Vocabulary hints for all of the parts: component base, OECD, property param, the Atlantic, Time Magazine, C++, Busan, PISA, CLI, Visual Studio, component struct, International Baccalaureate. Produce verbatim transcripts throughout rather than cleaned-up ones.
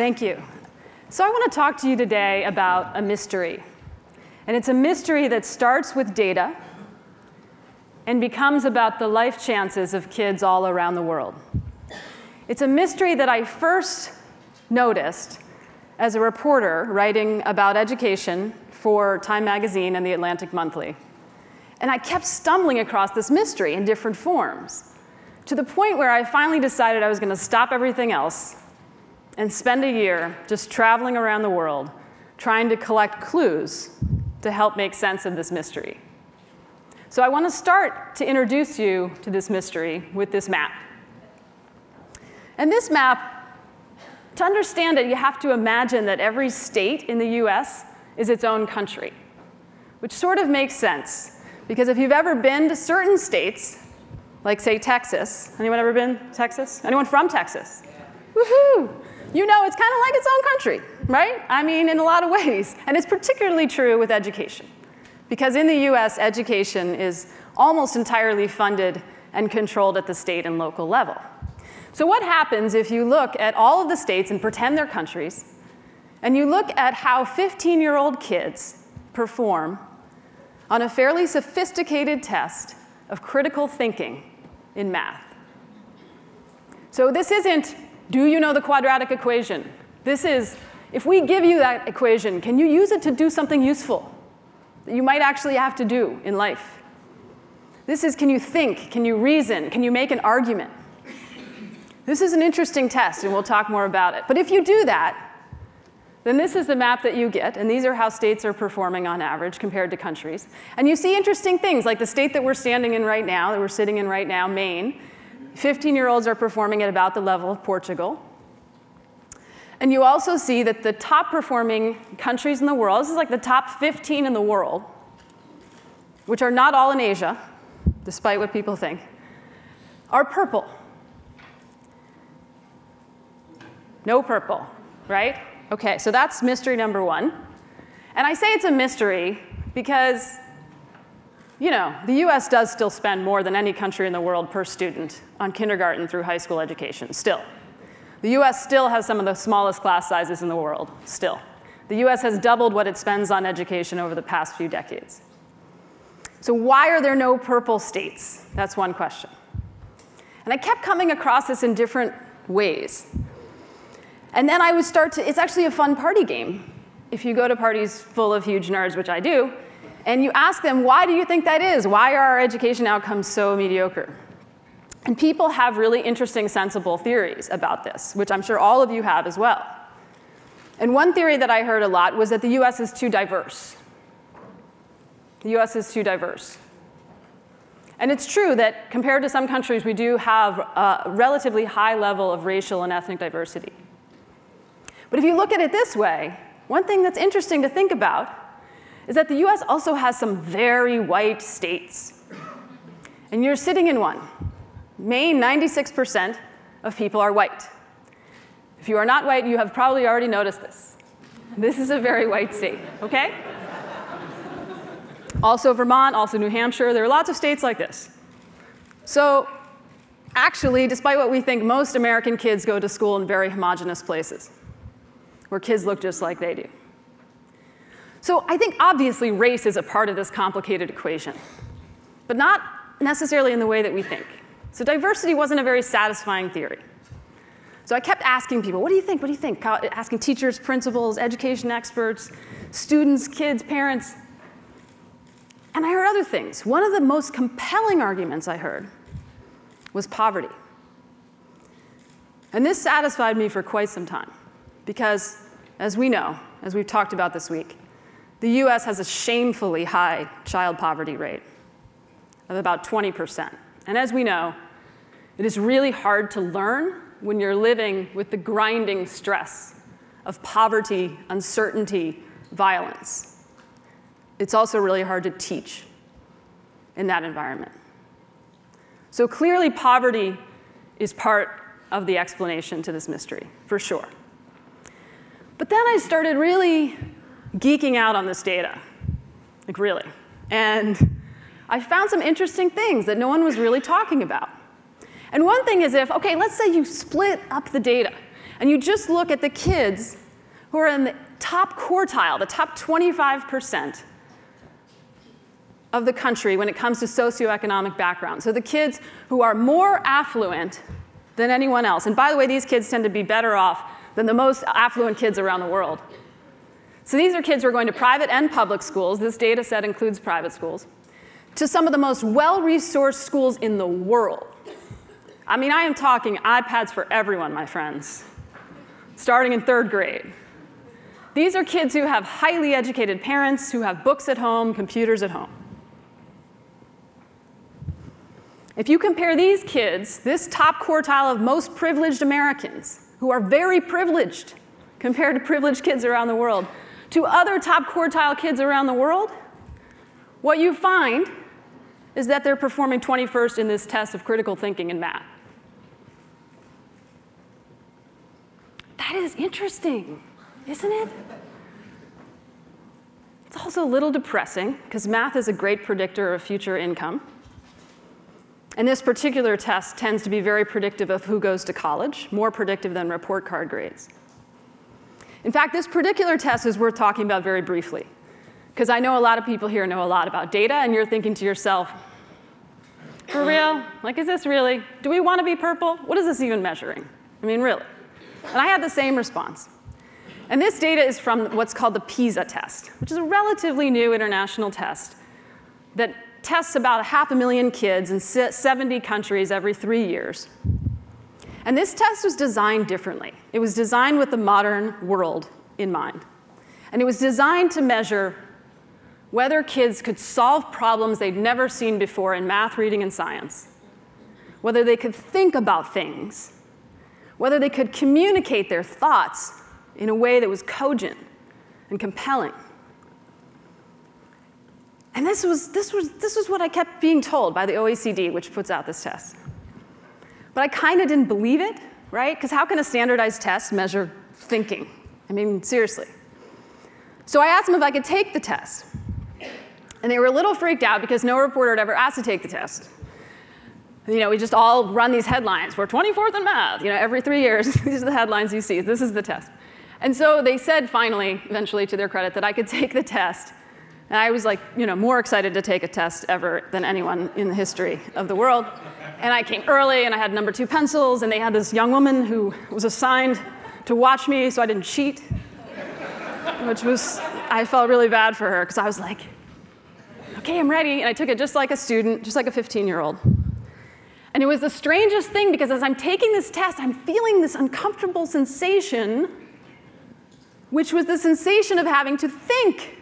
Thank you. So I want to talk to you today about a mystery. And it's a mystery that starts with data and becomes about the life chances of kids all around the world. It's a mystery that I first noticed as a reporter writing about education for Time Magazine and the Atlantic Monthly. And I kept stumbling across this mystery in different forms, to the point where I finally decided I was going to stop everything else and spend a year just traveling around the world trying to collect clues to help make sense of this mystery. So I want to start to introduce you to this mystery with this map. And this map, to understand it, you have to imagine that every state in the U S is its own country, which sort of makes sense. Because if you've ever been to certain states, like, say, Texas. Anyone ever been to Texas? Anyone from Texas? Yeah. Woohoo! You know it's kind of like its own country, right? I mean, in a lot of ways. And it's particularly true with education. Because in the U S, education is almost entirely funded and controlled at the state and local level. So what happens if you look at all of the states and pretend they're countries, and you look at how fifteen-year-old kids perform on a fairly sophisticated test of critical thinking in math? So this isn't, do you know the quadratic equation? This is, if we give you that equation, can you use it to do something useful that you might actually have to do in life? This is, can you think? Can you reason? Can you make an argument? This is an interesting test, and we'll talk more about it. But if you do that, then this is the map that you get, and these are how states are performing on average compared to countries. And you see interesting things, like the state that we're standing in right now, that we're sitting in right now, Maine. fifteen-year-olds are performing at about the level of Portugal. And you also see that the top-performing countries in the world, this is like the top fifteen in the world, which are not all in Asia, despite what people think, are purple. No purple, right? OK, so that's mystery number one. And I say it's a mystery because, you know, the U S does still spend more than any country in the world per student on kindergarten through high school education, still. The U S still has some of the smallest class sizes in the world, still. The U S has doubled what it spends on education over the past few decades. So why are there no purple states? That's one question. And I kept coming across this in different ways. And then I would start to, it's actually a fun party game. If you go to parties full of huge nerds, which I do, and you ask them, why do you think that is? Why are our education outcomes so mediocre? And people have really interesting, sensible theories about this, which I'm sure all of you have as well. And one theory that I heard a lot was that the U S is too diverse. The U S is too diverse. And it's true that compared to some countries, we do have a relatively high level of racial and ethnic diversity. But if you look at it this way, one thing that's interesting to think about is that the U S also has some very white states. And you're sitting in one. Maine, ninety-six percent of people are white. If you are not white, you have probably already noticed this. This is a very white state, OK? Also Vermont, also New Hampshire. There are lots of states like this. So actually, despite what we think, most American kids go to school in very homogeneous places, where kids look just like they do. So I think, obviously, race is a part of this complicated equation, but not necessarily in the way that we think. So diversity wasn't a very satisfying theory. So I kept asking people, what do you think? What do you think? Asking teachers, principals, education experts, students, kids, parents. And I heard other things. One of the most compelling arguments I heard was poverty. And this satisfied me for quite some time. Because, as we know, as we've talked about this week, the U S has a shamefully high child poverty rate of about twenty percent. And as we know, it is really hard to learn when you're living with the grinding stress of poverty, uncertainty, violence. It's also really hard to teach in that environment. So clearly, poverty is part of the explanation to this mystery, for sure. But then I started really geeking out on this data, like really. And I found some interesting things that no one was really talking about. And one thing is if, OK, let's say you split up the data. and you just look at the kids who are in the top quartile, the top twenty-five percent of the country when it comes to socioeconomic background. So the kids who are more affluent than anyone else. And by the way, these kids tend to be better off than the most affluent kids around the world. So these are kids who are going to private and public schools. This data set includes private schools. To some of the most well-resourced schools in the world. I mean, I am talking iPads for everyone, my friends, starting in third grade. These are kids who have highly educated parents, who have books at home, computers at home. If you compare these kids, this top quartile of most privileged Americans, who are very privileged compared to privileged kids around the world, to other top quartile kids around the world, what you find is that they're performing twenty-first in this test of critical thinking and math. That is interesting, isn't it? It's also a little depressing, because math is a great predictor of future income. And this particular test tends to be very predictive of who goes to college, more predictive than report card grades. In fact, this particular test is worth talking about very briefly, because I know a lot of people here know a lot about data, and you're thinking to yourself, for real? Like, is this really? Do we want to be purple? What is this even measuring? I mean, really? And I had the same response. And this data is from what's called the PISA test, which is a relatively new international test that tests about a half a million kids in seventy countries every three years. And this test was designed differently. It was designed with the modern world in mind. And it was designed to measure whether kids could solve problems they'd never seen before in math, reading, and science, whether they could think about things, whether they could communicate their thoughts in a way that was cogent and compelling. And this was, this was, this was what I kept being told by the O E C D, which puts out this test. But I kind of didn't believe it, right? Because how can a standardized test measure thinking? I mean, seriously. So I asked them if I could take the test. And they were a little freaked out, because no reporter had ever asked to take the test. You know, we just all run these headlines. We're twenty-fourth in math. You know, every three years, these are the headlines you see. This is the test. And so they said, finally, eventually, to their credit, that I could take the test. And I was like, you know, more excited to take a test ever than anyone in the history of the world. And I came early, and I had number two pencils, and they had this young woman who was assigned to watch me, so I didn't cheat, which was, I felt really bad for her, because I was like, okay, I'm ready. And I took it just like a student, just like a fifteen-year-old. And it was the strangest thing, because as I'm taking this test, I'm feeling this uncomfortable sensation, which was the sensation of having to think.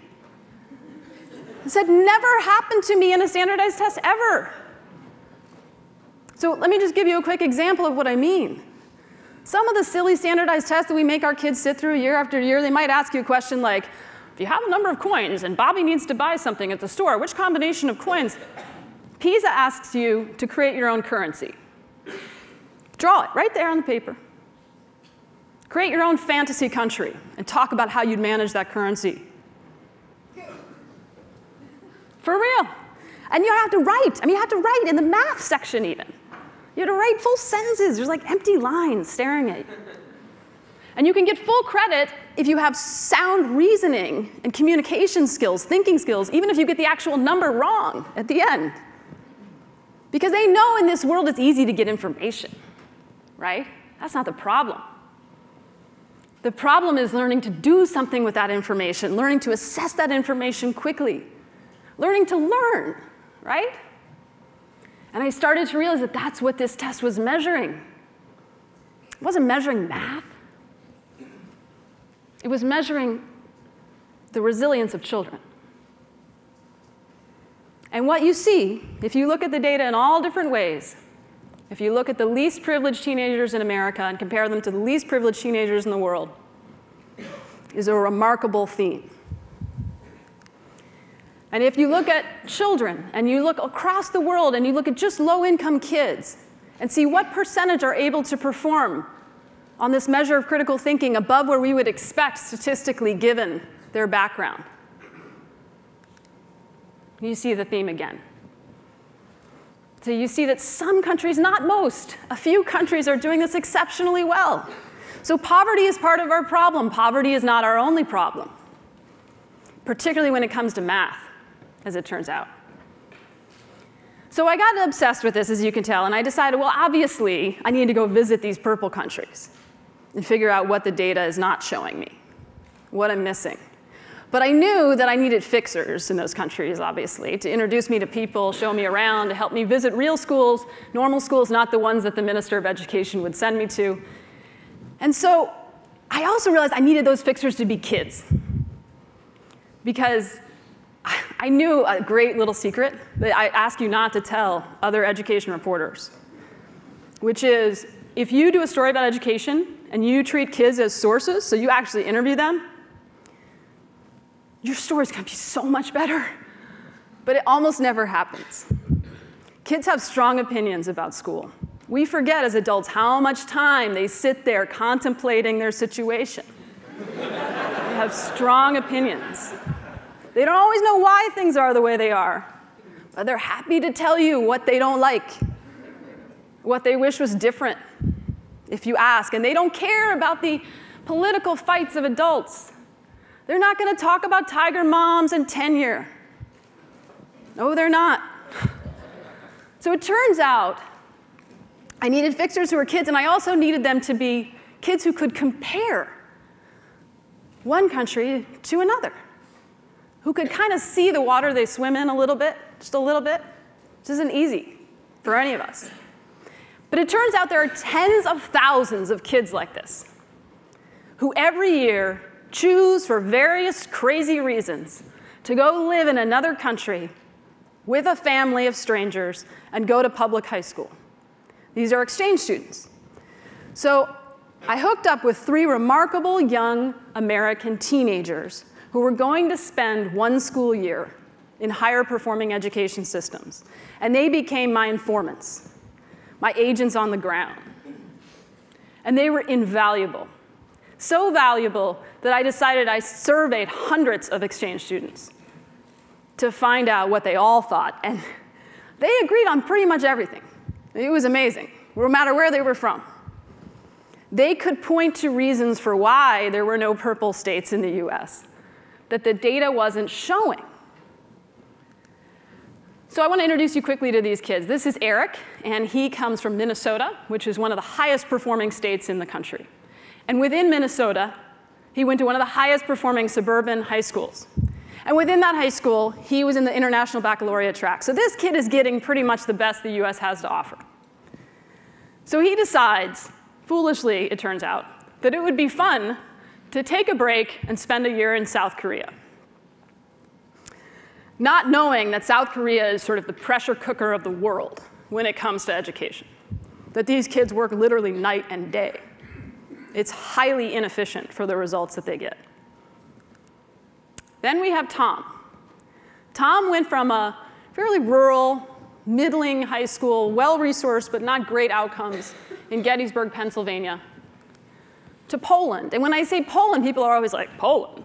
This had never happened to me in a standardized test ever. So let me just give you a quick example of what I mean. Some of the silly standardized tests that we make our kids sit through year after year, they might ask you a question like, if you have a number of coins and Bobby needs to buy something at the store, which combination of coins? PISA asks you to create your own currency. Draw it right there on the paper. Create your own fantasy country and talk about how you'd manage that currency. For real. And you have to write. I mean, you have to write in the math section, even. You have to write full sentences. There's like empty lines staring at you. And you can get full credit if you have sound reasoning and communication skills, thinking skills, even if you get the actual number wrong at the end. Because they know in this world it's easy to get information, right? That's not the problem. The problem is learning to do something with that information, learning to assess that information quickly. Learning to learn, right? And I started to realize that that's what this test was measuring. It wasn't measuring math. It was measuring the resilience of children. And what you see, if you look at the data in all different ways, if you look at the least privileged teenagers in America and compare them to the least privileged teenagers in the world, is a remarkable theme. And if you look at children, and you look across the world, and you look at just low-income kids, and see what percentage are able to perform on this measure of critical thinking above where we would expect statistically given their background, you see the theme again. So you see that some countries, not most, a few countries are doing this exceptionally well. So poverty is part of our problem. Poverty is not our only problem, particularly when it comes to math, as it turns out. So I got obsessed with this, as you can tell, and I decided, well, obviously, I need to go visit these purple countries and figure out what the data is not showing me, what I'm missing. But I knew that I needed fixers in those countries, obviously, to introduce me to people, show me around, to help me visit real schools, normal schools, not the ones that the Minister of Education would send me to. And so I also realized I needed those fixers to be kids, because I knew a great little secret that I ask you not to tell other education reporters, which is if you do a story about education and you treat kids as sources, so you actually interview them, your story's going to be so much better. But it almost never happens. Kids have strong opinions about school. We forget as adults how much time they sit there contemplating their situation. They have strong opinions. They don't always know why things are the way they are, but they're happy to tell you what they don't like, what they wish was different, if you ask. And they don't care about the political fights of adults. They're not going to talk about tiger moms and tenure. No, they're not. So it turns out I needed fixers who were kids, and I also needed them to be kids who could compare one country to another, who could kind of see the water they swim in a little bit, just a little bit. This isn't easy for any of us. But it turns out there are tens of thousands of kids like this, who every year choose for various crazy reasons to go live in another country with a family of strangers and go to public high school. These are exchange students. So I hooked up with three remarkable young American teenagers who were going to spend one school year in higher performing education systems. And they became my informants, my agents on the ground. And they were invaluable. So valuable that I decided I surveyed hundreds of exchange students to find out what they all thought. And they agreed on pretty much everything. It was amazing, no matter where they were from. They could point to reasons for why there were no purple states in the U S, that the data wasn't showing. So I want to introduce you quickly to these kids. This is Eric, and he comes from Minnesota, which is one of the highest performing states in the country. And within Minnesota, he went to one of the highest performing suburban high schools. And within that high school, he was in the International Baccalaureate track. So this kid is getting pretty much the best the U S has to offer. So he decides, foolishly it turns out, that it would be fun to take a break and spend a year in South Korea. Not knowing that South Korea is sort of the pressure cooker of the world when it comes to education, that these kids work literally night and day. It's highly inefficient for the results that they get. Then we have Tom. Tom went from a fairly rural, middling high school, well-resourced but not great outcomes in Gettysburg, Pennsylvania, to Poland. And when I say Poland, people are always like, Poland?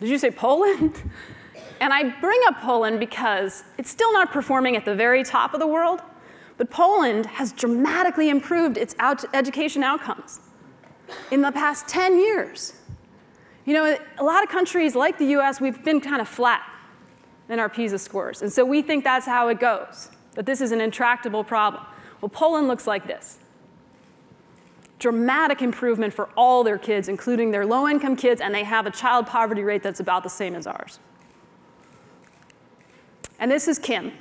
Did you say Poland? And I bring up Poland because it's still not performing at the very top of the world, but Poland has dramatically improved its out- education outcomes in the past ten years. You know, a lot of countries like the U S, we've been kind of flat in our PISA scores. And so we think that's how it goes, that this is an intractable problem. Well, Poland looks like this. Dramatic improvement for all their kids, including their low-income kids, and they have a child poverty rate that's about the same as ours. And this is Kim.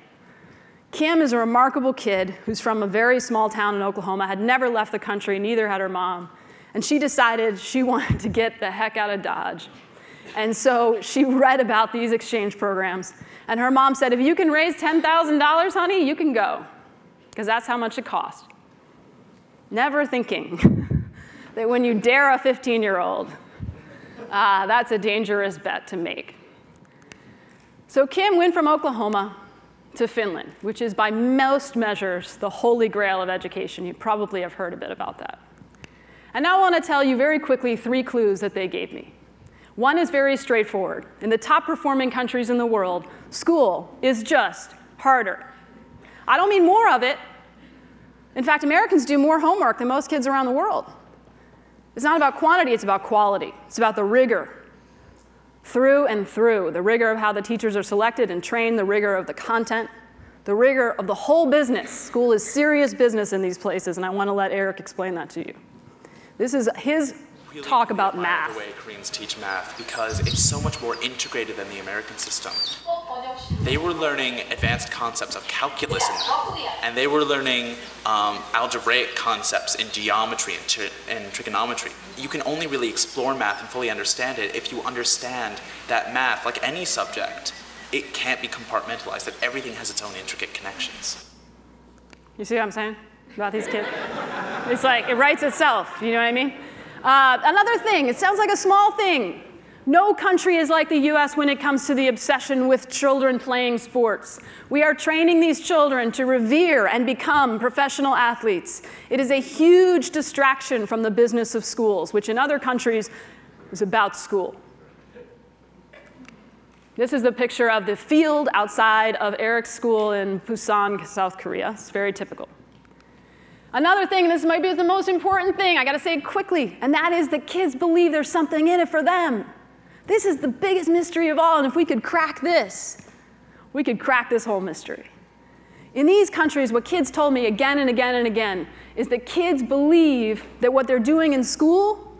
Kim is a remarkable kid who's from a very small town in Oklahoma, had never left the country, neither had her mom. And she decided she wanted to get the heck out of Dodge. And so she read about these exchange programs. And her mom said, if you can raise ten thousand dollars, honey, you can go, because that's how much it cost. Never thinking that when you dare a fifteen-year-old, uh, that's a dangerous bet to make. So Kim went from Oklahoma to Finland, which is by most measures the holy grail of education. You probably have heard a bit about that. And now I want to tell you very quickly three clues that they gave me. One is very straightforward. In the top performing countries in the world, school is just harder. I don't mean more of it. In fact, Americans do more homework than most kids around the world. It's not about quantity, it's about quality. It's about the rigor through and through, the rigor of how the teachers are selected and trained, the rigor of the content, the rigor of the whole business. School is serious business in these places, and I want to let Eric explain that to you. This is his really talk about math. The way Koreans teach math, because it's so much more integrated than the American system. They were learning advanced concepts of calculus, in them, and they were learning um, algebraic concepts in geometry and, tri and trigonometry. You can only really explore math and fully understand it if you understand that math, like any subject, it can't be compartmentalized, that everything has its own intricate connections. You see what I'm saying about these kids? It's like, it writes itself, you know what I mean? Uh, another thing, it sounds like a small thing. No country is like the U S when it comes to the obsession with children playing sports. We are training these children to revere and become professional athletes. It is a huge distraction from the business of schools, which in other countries is about school. This is the picture of the field outside of Eric's school in Busan, South Korea. It's very typical. Another thing, and this might be the most important thing, I gotta say it quickly, and that is that kids believe there's something in it for them. This is the biggest mystery of all, and if we could crack this, we could crack this whole mystery. In these countries, what kids told me again and again and again is that kids believe that what they're doing in school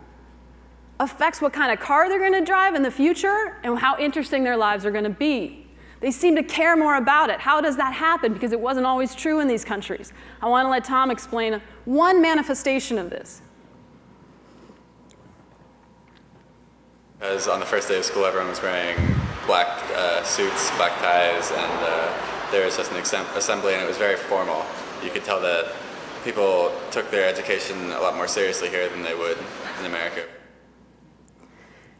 affects what kind of car they're gonna drive in the future and how interesting their lives are gonna be. They seem to care more about it. How does that happen? Because it wasn't always true in these countries. I want to let Tom explain one manifestation of this. Because on the first day of school, everyone was wearing black uh, suits, black ties, and uh, there was just an assembly, and it was very formal. You could tell that people took their education a lot more seriously here than they would in America.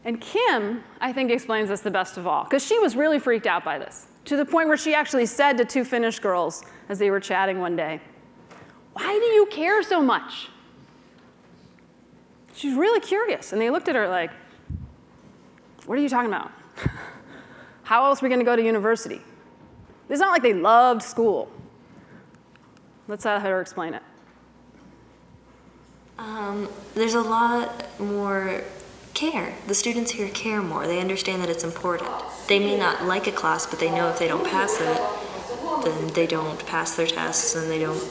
And Kim, I think, explains this the best of all, because she was really freaked out by this, to the point where she actually said to two Finnish girls as they were chatting one day, "Why do you care so much?" She's really curious, and they looked at her like, "What are you talking about? How else are we going to go to university?" It's not like they loved school. Let's have her explain it. Um, there's a lot more care. The students here care more. They understand that it's important. They may not like a class, but they know if they don't pass it, then they don't pass their tests, and they don't.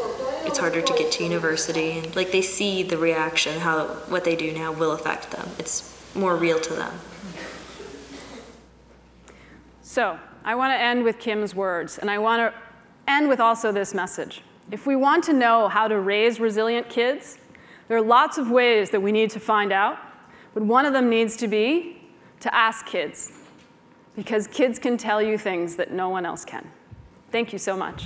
It's harder to get to university. Like, they see the reaction, how what they do now will affect them. It's more real to them. So I want to end with Kim's words, and I want to end with also this message. If we want to know how to raise resilient kids, there are lots of ways that we need to find out. But one of them needs to be to ask kids, because kids can tell you things that no one else can. Thank you so much.